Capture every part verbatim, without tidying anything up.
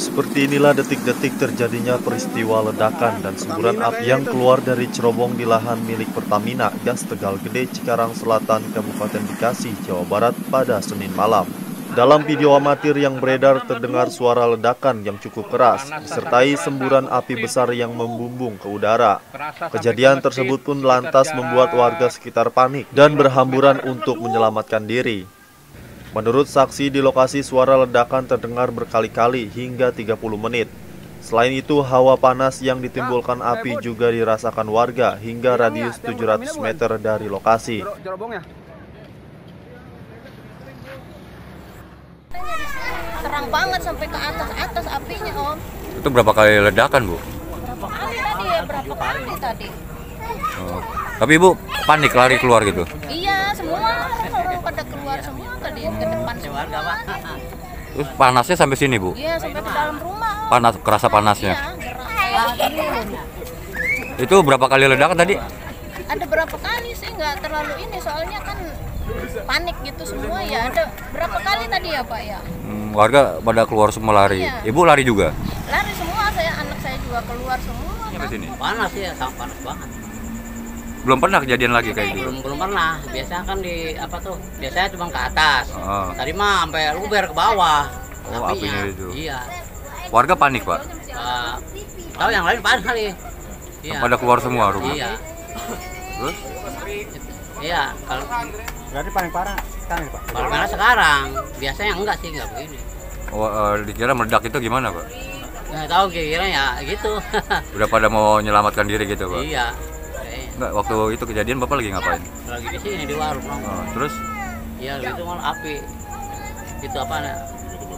Seperti inilah detik-detik terjadinya peristiwa ledakan dan semburan api yang keluar dari cerobong di lahan milik Pertamina Gas Tegal Gede, Cikarang Selatan, Kabupaten Bekasi, Jawa Barat pada Senin malam. Dalam video amatir yang beredar terdengar suara ledakan yang cukup keras, disertai semburan api besar yang membumbung ke udara. Kejadian tersebut pun lantas membuat warga sekitar panik dan berhamburan untuk menyelamatkan diri. Menurut saksi di lokasi, suara ledakan terdengar berkali-kali hingga tiga puluh menit. Selain itu, hawa panas yang ditimbulkan api juga dirasakan warga hingga radius tujuh ratus meter dari lokasi. Terang banget sampai ke atas-atas apinya, Om. Itu berapa kali ledakan, Bu? Berapa kali tadi ya? Berapa kali tadi? Oh. Tapi Ibu panik lari keluar gitu? Iya, semua orang pada keluar semua tadi ke depan semua. Terus panasnya sampai sini, Bu? Iya, sampai ke dalam rumah. Panas, kerasa panasnya. Iya, itu berapa kali ledakan tadi? Ada berapa kali sih, nggak terlalu ini, soalnya kan panik gitu semua ya. Ada berapa kali tadi ya, Pak ya? Hmm, warga pada keluar semua lari. Iya. Ibu lari juga? Lari semua, saya anak saya juga keluar semua. Sampai sini. Panas ya, sangat panas banget. Belum pernah kejadian lagi kayak gitu? Belum, belum pernah. Biasanya kan di apa tuh? Biasanya cuma ke atas. Ah. Tadi mah sampai luber ke bawah. Oh, apinya itu. Iya. Warga panik, Pak? Uh, tahu yang lain panik kali. Iya. Pada keluar semua rumah. Iya. Terus? Iya, kalau berarti paling parah sekarang, Pak? Paling parah sekarang. Biasanya enggak sih, enggak begini. Oh, uh, dikira meledak itu gimana, Pak? Nggak tahu, kira-kira ya gitu. Udah pada mau menyelamatkan diri gitu, Pak? Iya. Enggak, waktu itu kejadian Bapak lagi ngapain? Lagi di sini, di warung. Oh, terus? Iya, itu malah api. Itu apa, nah?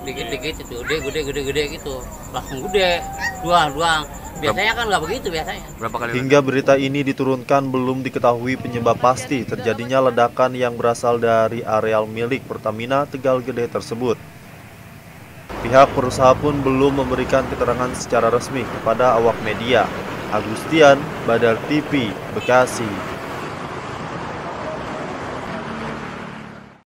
Dikit-dikit itu, gede-gede-gede gitu. Langsung gede, doang-doang. Biasanya kan nggak begitu biasanya. Hingga berita ini diturunkan, belum diketahui penyebab pasti terjadinya ledakan yang berasal dari areal milik Pertamina Tegal Gede tersebut. Pihak perusahaan pun belum memberikan keterangan secara resmi kepada awak media. Agustian, Badar T V, Bekasi.